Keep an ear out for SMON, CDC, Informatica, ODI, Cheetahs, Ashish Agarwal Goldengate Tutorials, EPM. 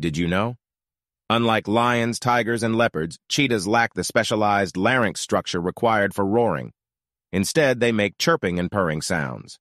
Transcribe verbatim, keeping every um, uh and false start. Did you know? Unlike lions, tigers, and leopards, cheetahs lack the specialized larynx structure required for roaring. Instead, they make chirping and purring sounds.